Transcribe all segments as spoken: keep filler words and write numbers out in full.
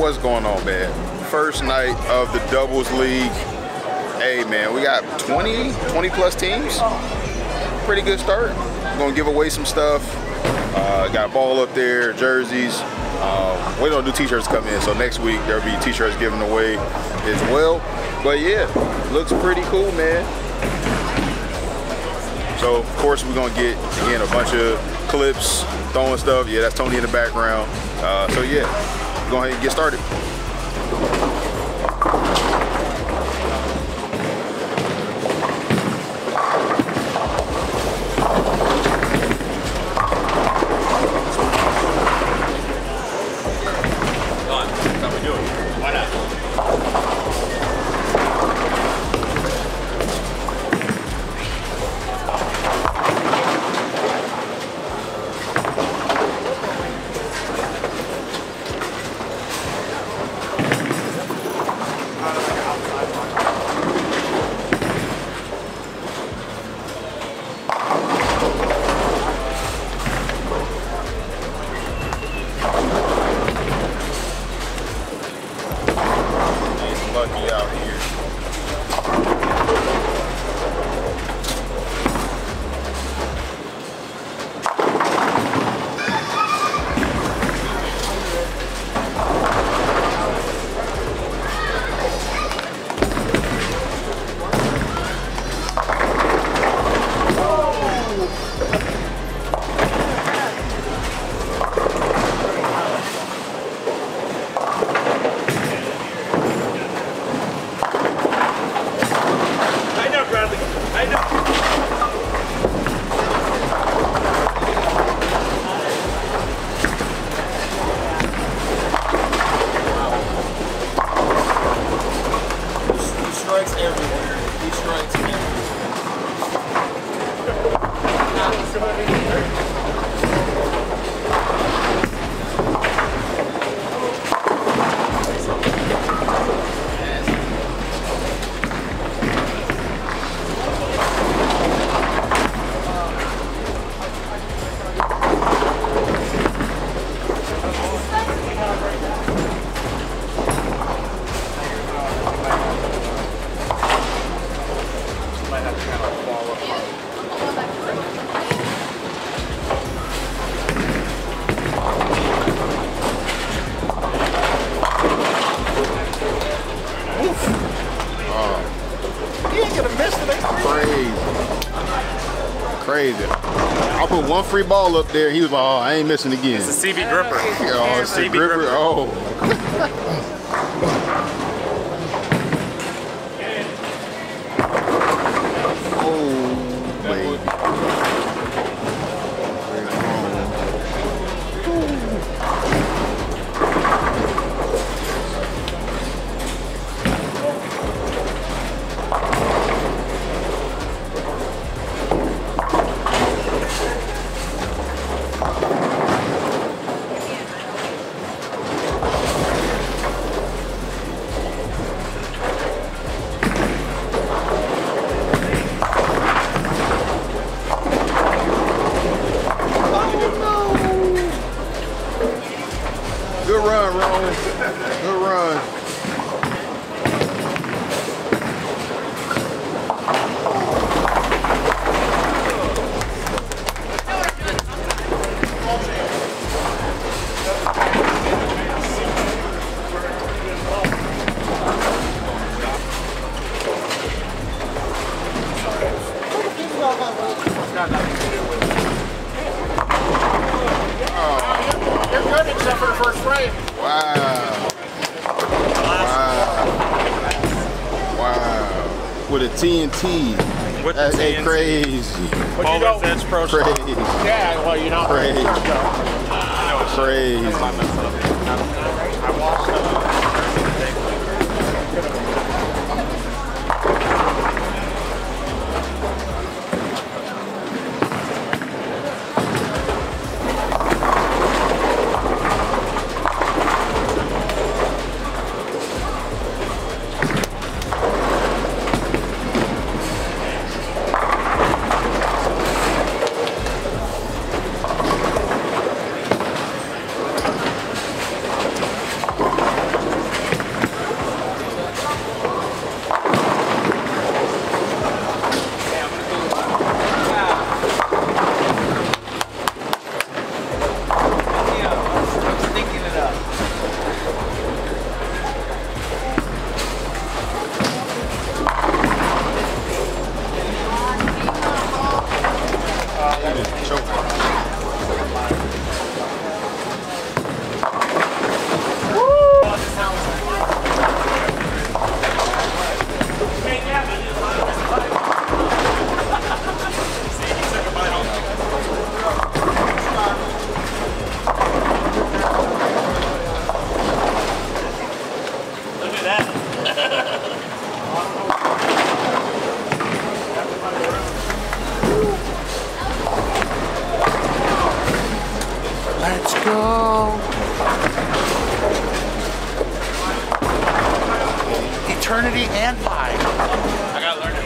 what's going on, man? First night of the doubles league. Hey, man, we got twenty, twenty plus teams. Pretty good start. We're gonna give away some stuff. Uh, got a ball up there, jerseys. Uh, we don't do t-shirts come in, so next week there'll be t-shirts given away as well. But yeah, looks pretty cool, man. So of course we're gonna get, again, a bunch of clips, throwing stuff. Yeah, that's Tony in the background. Uh, so yeah, go ahead and get started. One free ball up there, he was like, oh, I ain't missing again. It's a C B Gripper. Oh, it's a C B Gripper. Gripper. Oh. T N T. With That's the T N T. Crazy. Bow's Edge Pro Shop. Yeah, well, you know. Crazy. Crazy. Uh, crazy. I, I, I watched the and five. I gotta learn it.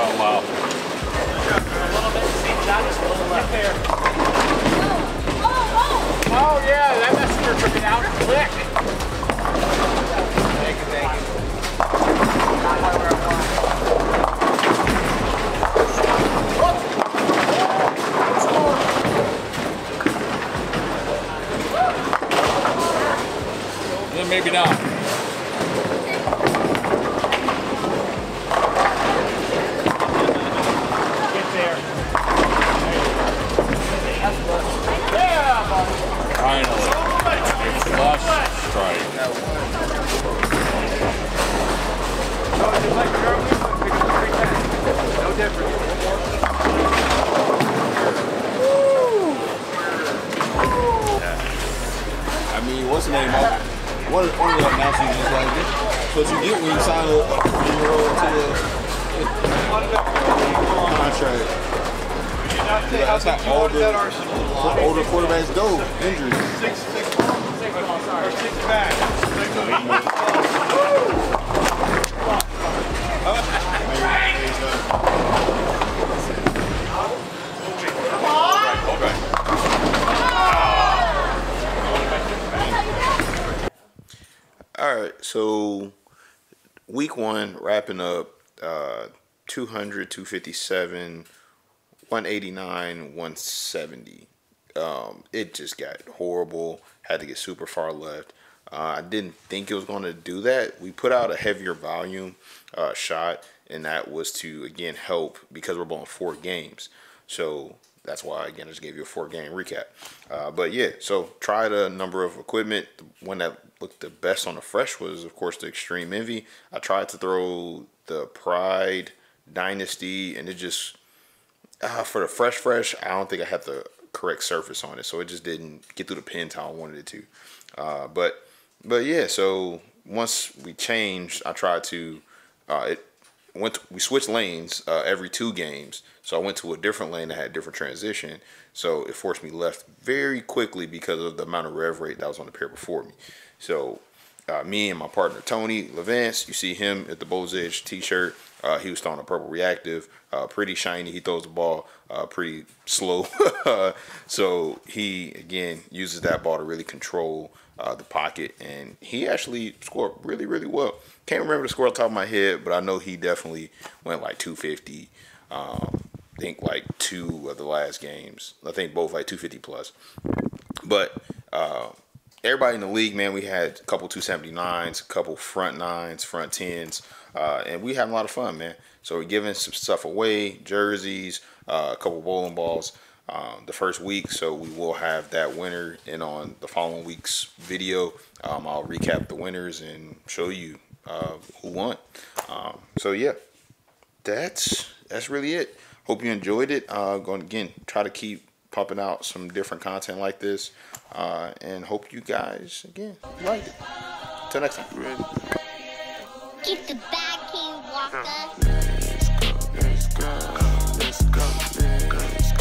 Oh, wow. A little bit, see, not just a little left there. Oh, oh, oh! Oh, yeah, that messenger took it out quick. Thank you, thank you. Not however I want. Maybe not. Get there. Yeah! Finally. A flush strike. No difference. I mean, what's the name of it? One of the announcements is like this. So what you get when you sign a three-year-old to a contract. Yeah, that's how all the older quarterbacks go. Injuries. Six, six, six, or six back. Come on! Okay. All right, so week one wrapping up uh, two hundred, two fifty-seven, one eighty-nine, one seventy. Um, it just got horrible. Had to get super far left. Uh, I didn't think it was going to do that. We put out a heavier volume uh, shot, and that was to, again, help because we're blowing four games. So that's why, again, I just gave you a four-game recap. Uh, but, yeah, so tried a number of equipment. The one that looked the best on the fresh was, of course, the Extreme Envy. I tried to throw the Pride Dynasty, and it just, uh, for the fresh fresh, I don't think I had the correct surface on it, so it just didn't get through the pins how I wanted it to. Uh, but, but yeah, so once we changed, I tried to, uh, it went to, we switched lanes uh, every two games, so I went to a different lane that had a different transition, so it forced me left very quickly because of the amount of rev rate that was on the pair before me. So uh, me and my partner, Tony LeVance, you see him at the Bow's Edge t-shirt. Uh, he was throwing a purple reactive, uh, pretty shiny. He throws the ball uh, pretty slow. So he, again, uses that ball to really control uh, the pocket. And he actually scored really, really well. Can't remember the score off the top of my head, but I know he definitely went like two fifty. Um, I think like two of the last games. I think both like two fifty plus. But Uh, everybody in the league, man, we had a couple two seventy-nines, a couple front nines, front tens, uh, and we had a lot of fun, man. So we're giving some stuff away, jerseys, uh, a couple bowling balls um, the first week. So we will have that winner, and on the following week's video, um, I'll recap the winners and show you uh, who won. Um, so, yeah, that's, that's really it. Hope you enjoyed it. Uh, going again, try to keep popping out some different content like this, uh, and hope you guys, again, like it. Till next time. If the bad king walked us.